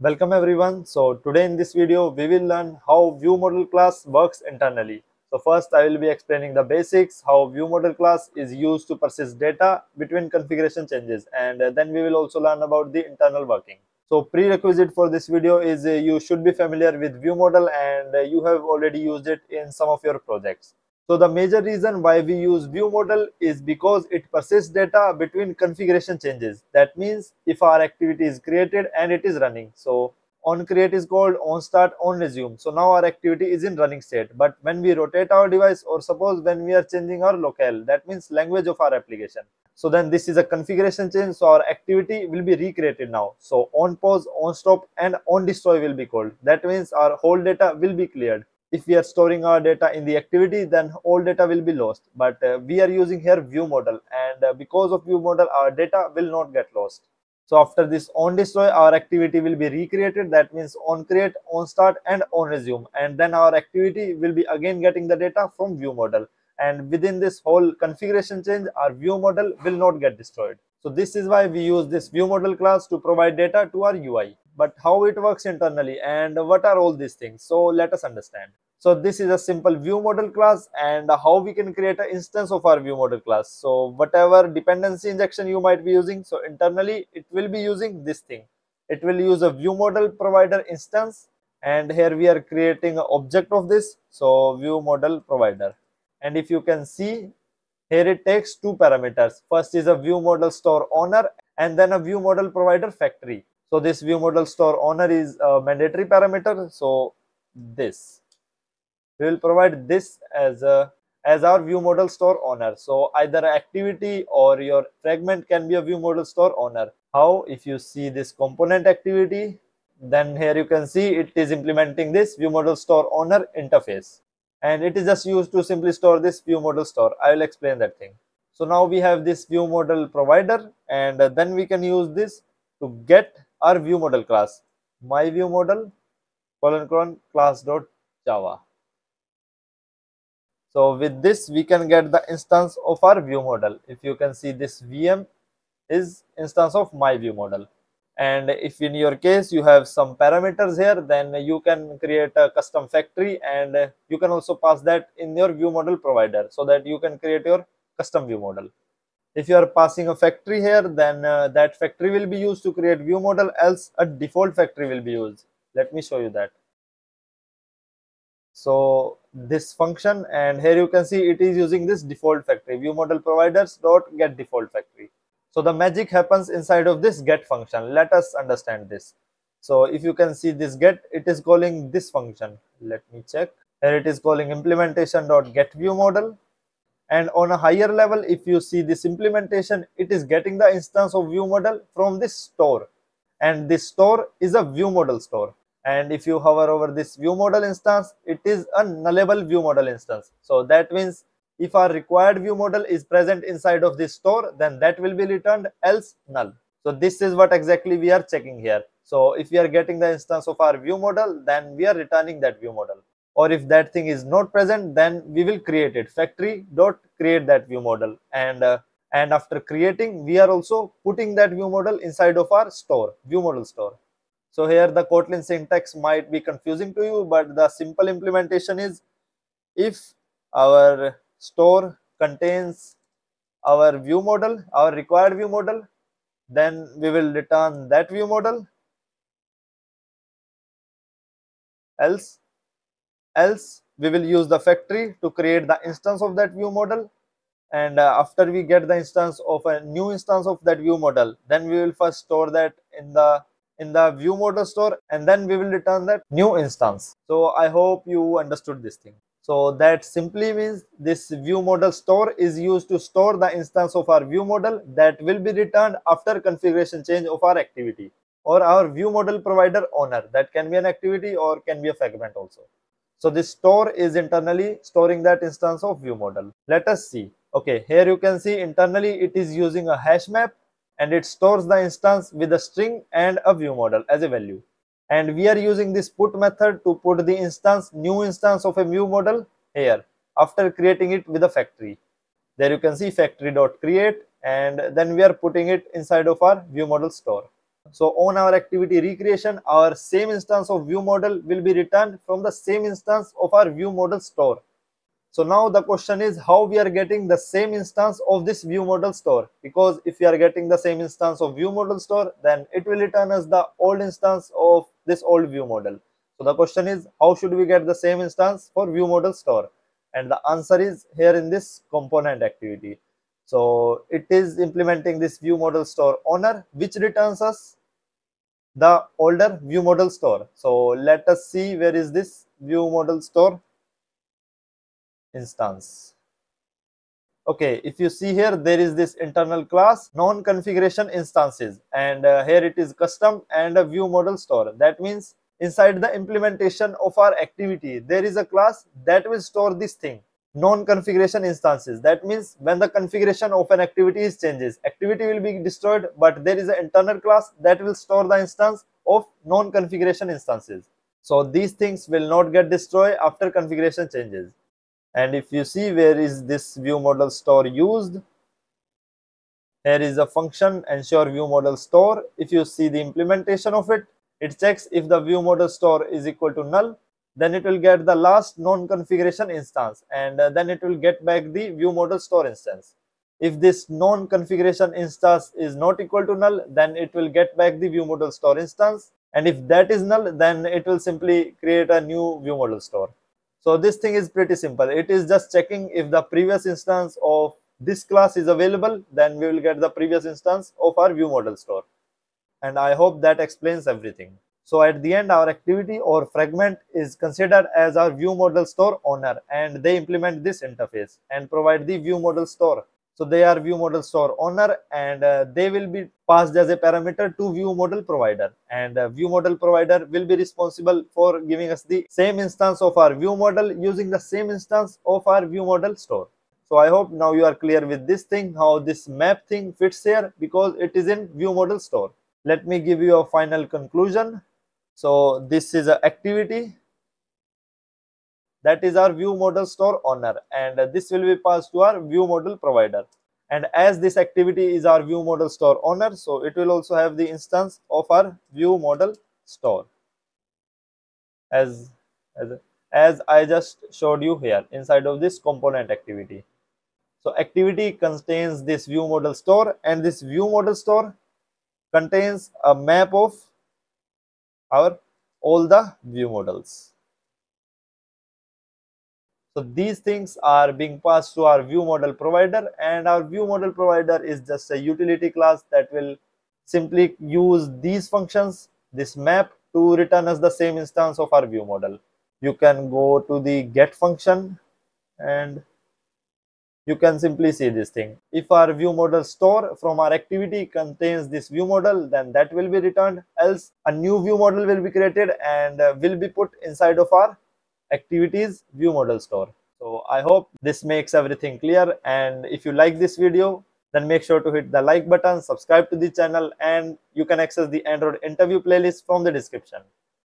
Welcome everyone. So today in this video we will learn how ViewModel class works internally. So first I will be explaining the basics, how ViewModel class is used to persist data between configuration changes, and then we will also learn about the internal working. So prerequisite for this video is you should be familiar with ViewModel and you have already used it in some of your projects. So the major reason why we use ViewModel is because it persists data between configuration changes. That means if our activity is created and it is running. So onCreate is called, onStart, onResume. So now our activity is in running state. But when we rotate our device, or suppose when we are changing our locale, that means language of our application. So then this is a configuration change. So our activity will be recreated now. So onPause, onStop and onDestroy will be called. That means our whole data will be cleared. If we are storing our data in the activity, then all data will be lost. But we are using here ViewModel, and because of ViewModel, our data will not get lost. So after this onDestroy, our activity will be recreated. That means onCreate, onStart, and onResume, and then our activity will be again getting the data from ViewModel. And within this whole configuration change, our ViewModel will not get destroyed. So this is why we use this ViewModel class to provide data to our UI. But how it works internally and what are all these things? So let us understand. So this is a simple ViewModel class and how we can create an instance of our ViewModel class. So whatever dependency injection you might be using, so internally it will be using this thing. It will use a ViewModelProvider instance, and here we are creating an object of this. So ViewModelProvider, and if you can see here, it takes two parameters. First is a ViewModelStoreOwner and then a ViewModelProviderFactory. So this ViewModelStoreOwner is a mandatory parameter. So this, we will provide this as our ViewModelStoreOwner. So either activity or your fragment can be a ViewModelStoreOwner. How? If you see this ComponentActivity, then here you can see it is implementing this ViewModelStoreOwner interface, and it is just used to simply store this ViewModelStore. I will explain that thing. So now we have this ViewModelProvider, and then we can use this to get our ViewModel class, myViewModel::class.java. So with this we can get the instance of our ViewModel. If you can see, this VM is instance of myViewModel, and if in your case you have some parameters here, then you can create a custom factory, and you can also pass that in your ViewModelProvider so that you can create your custom ViewModel. If you are passing a factory here, then that factory will be used to create ViewModel, else a default factory will be used. Let me show you that. So this function, and here you can see it is using this default factory, ViewModelProviders.getDefaultFactory. So the magic happens inside of this get function. Let us understand this. So if you can see this get, it is calling this function. Let me check. Here it is calling implementation.getViewModel. And on a higher level, if you see this implementation, it is getting the instance of ViewModel from this store, and this store is a ViewModel store. And if you hover over this ViewModel instance, it is a nullable ViewModel instance. So that means if our required ViewModel is present inside of this store, then that will be returned, else null. So this is what exactly we are checking here. So if we are getting the instance of our ViewModel, then we are returning that ViewModel. Or if that thing is not present, then we will create it, factory.create that ViewModel, and after creating, we are also putting that ViewModel inside of our store, ViewModel store. So here the Kotlin syntax might be confusing to you, but the simple implementation is, if our store contains our ViewModel, our required ViewModel, then we will return that ViewModel, else we will use the factory to create the instance of that ViewModel. And after we get the instance of a new instance of that ViewModel, then we will first store that in the ViewModel store, and then we will return that new instance. So I hope you understood this thing. So that simply means this ViewModel store is used to store the instance of our ViewModel that will be returned after configuration change of our activity, or our ViewModelProviderOwner. That can be an activity or can be a fragment also. So this store is internally storing that instance of ViewModel. Let us see. Okay, here you can see internally it is using a HashMap, and it stores the instance with a string and a ViewModel as a value. And we are using this put method to put the instance, new instance of a ViewModel here after creating it with a factory. There you can see factory.create, and then we are putting it inside of our ViewModel store. So on our activity recreation, our same instance of view model will be returned from the same instance of our view model store. So now the question is how we are getting the same instance of this view model store, because if we are getting the same instance of view model store, then it will return us the old instance of this old view model. So the question is how should we get the same instance for view model store, and the answer is here in this component activity. So it is implementing this view model store owner which returns us the older view model store. So let us see where is this view model store instance. Okay, if you see here, there is this internal class non-configuration instances, and here it is custom and a view model store. That means inside the implementation of our activity there is a class that will store this thing, non-configuration instances. That means when the configuration of an activity is changes, activity will be destroyed, but there is an internal class that will store the instance of non-configuration instances. So these things will not get destroyed after configuration changes. And if you see where is this view model store used, here is a function ensure view model store. If you see the implementation of it, it checks if the view model store is equal to null, then it will get the last non-configuration instance, and then it will get back the view model store instance. If this non-configuration instance is not equal to null, then it will get back the view model store instance, and if that is null, then it will simply create a new view model store. So this thing is pretty simple. It is just checking if the previous instance of this class is available, then we will get the previous instance of our view model store. And I hope that explains everything. So at the end, our activity or fragment is considered as our view model store owner, and they implement this interface and provide the view model store. So they are view model store owner, and they will be passed as a parameter to view model provider, and view model provider will be responsible for giving us the same instance of our view model using the same instance of our view model store. So I hope now you are clear with this thing, how this map thing fits here, because it is in view model store. Let me give you a final conclusion. So this is an activity that is our view model store owner, and this will be passed to our view model provider. And as this activity is our view model store owner, so it will also have the instance of our view model store, as I just showed you here inside of this component activity. So activity contains this view model store, and this view model store contains a map of our all the view models. So these things are being passed to our view model provider, and our view model provider is just a utility class that will simply use these functions, this map, to return us the same instance of our view model. You can go to the get function and you can simply see this thing. If our view model store from our activity contains this view model, then that will be returned, else a new view model will be created and will be put inside of our activities view model store. So I hope this makes everything clear, and if you like this video, then make sure to hit the like button, subscribe to the channel, and you can access the Android interview playlist from the description.